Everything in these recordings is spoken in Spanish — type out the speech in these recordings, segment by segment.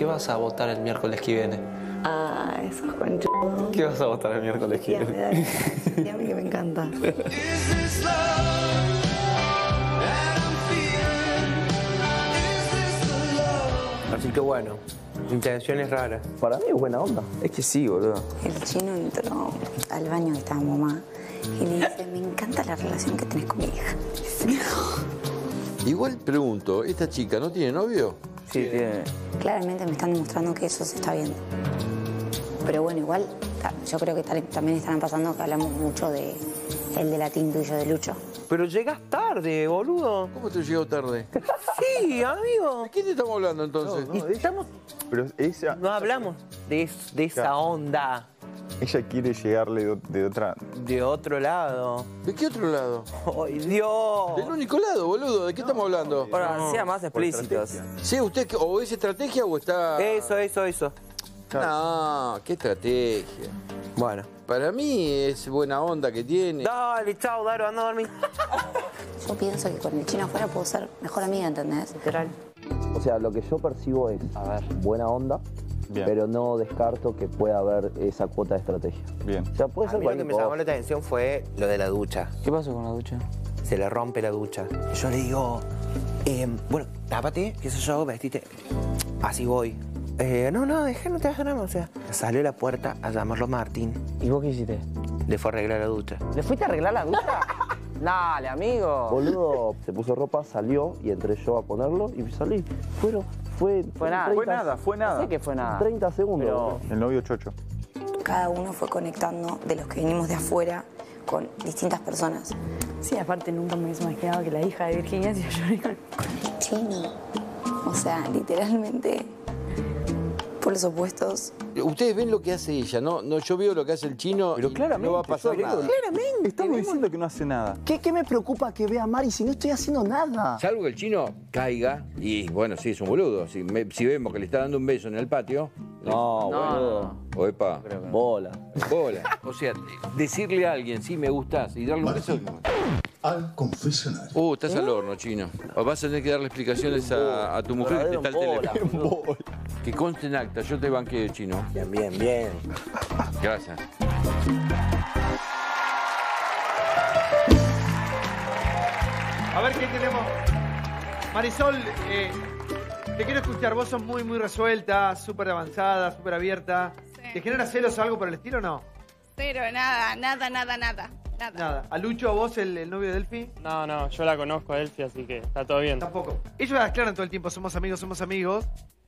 ¿Qué vas a votar el miércoles que viene? Ah, eso es conchudo. ¿Qué vas a votar el miércoles que viene? Ya me encanta. Así que bueno, intenciones raras. Para mí es buena onda. Es que sí, boludo. El chino entró al baño y estaba mamá y le dice, me encanta la relación que tenés con mi hija. Igual pregunto, ¿esta chica no tiene novio? Sí, tiene. Claramente me están demostrando que eso se está viendo. Pero bueno, igual, yo creo que también estarán pasando que hablamos mucho de el de Latín tuyo, de Lucho. Pero llegás tarde, boludo. ¿Cómo te llegó tarde? Sí, amigo. ¿De quién te estamos hablando entonces? No, estamos... Pero esa... No hablamos de esa onda. Ella quiere llegarle de otra... De otro lado. ¿De qué otro lado? ¡Ay, Dios! Del único lado, boludo. ¿De qué estamos hablando? Ahora, no, sea más explícitos. Sí, usted o es estrategia o está... Eso. Claro. No, qué estrategia. Bueno. Para mí es buena onda que tiene. Dale, chao, Daro, anda a dormir. Yo pienso que con el chino afuera puedo ser mejor amiga, ¿entendés? Literal. O sea, lo que yo percibo es, a ver, buena onda. Bien. Pero no descarto que pueda haber esa cuota de estrategia. Bien. O sea, puede ser a mí lo que me llamó la atención fue lo de la ducha. ¿Qué pasó con la ducha? Se le rompe la ducha. Yo le digo, bueno, tápate, qué sé yo, vestite. Así voy. No, dejé, no te vas a ganar, o sea. Salió a la puerta a llamarlo Martín. ¿Y vos qué hiciste? Le fue a arreglar la ducha. ¿Le fuiste a arreglar la ducha? Dale, amigo. Boludo, se puso ropa, salió y entré yo a ponerlo y salí. Fue nada. No sé que fue nada. 30 segundos. Pero... El novio chocho. Cada uno fue conectando de los que venimos de afuera con distintas personas. Sí, aparte nunca me hubiese imaginado que la hija de Virginia se lloró con el chino. O sea, literalmente... Por los opuestos. Ustedes ven lo que hace ella, ¿no? Yo veo lo que hace el chino. Pero claramente, no va a pasar nada. Claramente. Estamos diciendo que no hace nada. ¿Qué me preocupa que vea a Mari si no estoy haciendo nada? Salvo que el chino caiga y, bueno, sí, es un boludo. Si vemos que le está dando un beso en el patio... No, boludo. Oepa. Bola. O sea, decirle a alguien, sí, me gustás, y darle un beso... Al confesionario. Estás al horno, chino. Vas a tener que darle explicaciones a tu mujer que te está al teléfono. Que conste en acta, yo te banqueo, chino. Bien. Gracias. A ver qué tenemos. Marisol, te quiero escuchar. Vos sos muy resuelta, súper avanzada, súper abierta. Sí. ¿Te genera celos o algo por el estilo o no? Cero, nada. Nada. ¿A Lucho, a vos, el novio de Delphi? No, yo la conozco a Delphi, así que está todo bien. Tampoco. Ellos la aclaran todo el tiempo, somos amigos.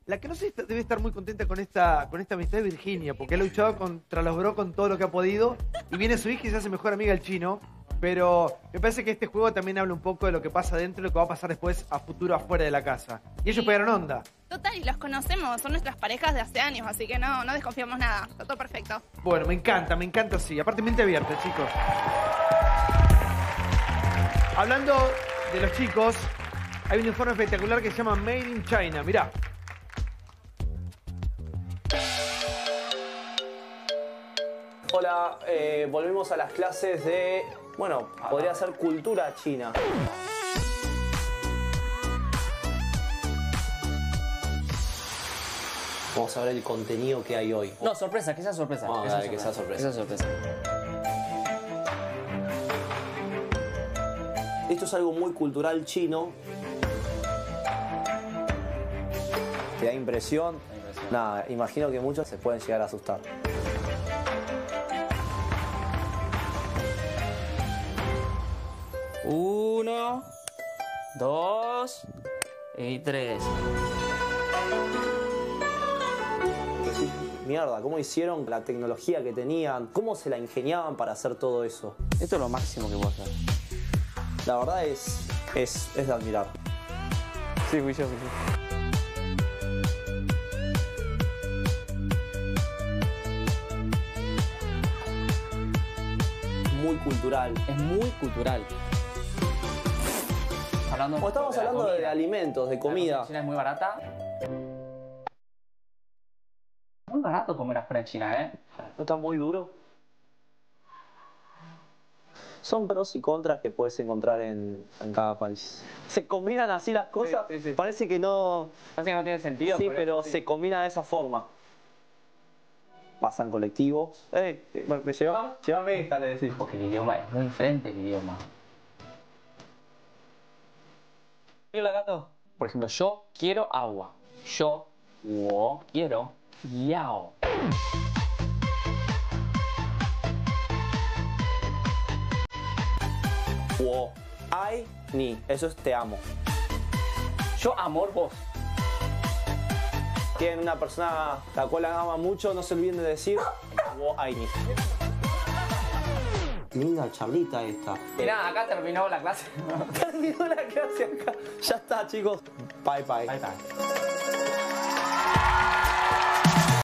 La que no sé debe estar muy contenta con esta amistad es Virginia, porque ha luchado contra los bros con todo lo que ha podido, y viene su hija y se hace mejor amiga del chino, pero me parece que este juego también habla un poco de lo que pasa dentro y lo que va a pasar después a futuro afuera de la casa. Y ellos pegaron onda. Total, y los conocemos, son nuestras parejas de hace años, así que no desconfiamos nada, está todo perfecto. Bueno, me encanta, sí. Aparte, mente abierta, chicos. Hablando de los chicos, hay un informe espectacular que se llama Made in China, mirá. Hola, volvemos a las clases de, bueno, podría ser cultura china. Vamos a ver el contenido que hay hoy. No, sorpresa, que sea sorpresa. Vamos a ver, que sea sorpresa. Esto es algo muy cultural chino. ¿Te da impresión? Nada, imagino que muchos se pueden llegar a asustar. Uno, dos y tres. Mierda, ¿cómo hicieron la tecnología que tenían? ¿Cómo se la ingeniaban para hacer todo eso? Esto es lo máximo que puedo hacer. La verdad es de admirar. Sí, fui yo. Cultural. Es muy cultural. Estamos hablando de alimentos, de comida. La China es muy barata. Muy barato comer afuera en China, ¿eh? ¿No está muy duro? Son pros y contras que puedes encontrar en cada país. Se combinan así las cosas, sí. Parece que no... Parece que no tiene sentido. Sí, pero eso, sí, se combina de esa forma. Pasan colectivo. ¿Me llevas? Llévame esta, le decís. Porque el idioma es muy diferente, el idioma. Hola, gato. Por ejemplo, yo quiero agua. Yo quiero yao. Wo, ai, ni. Eso es te amo. Yo amor vos. Tienen una persona la cual la ama mucho, no se olviden de decir wo ai ni. Linda charlita esta. Mirá, acá terminó la clase. Terminó la clase acá. Ya está, chicos. Bye bye. Bye bye.